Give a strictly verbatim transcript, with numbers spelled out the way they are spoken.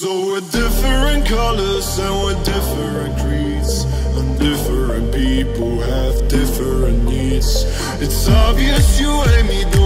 So we're different colors and we're different creeds, and different people have different needs. It's obvious you hate me.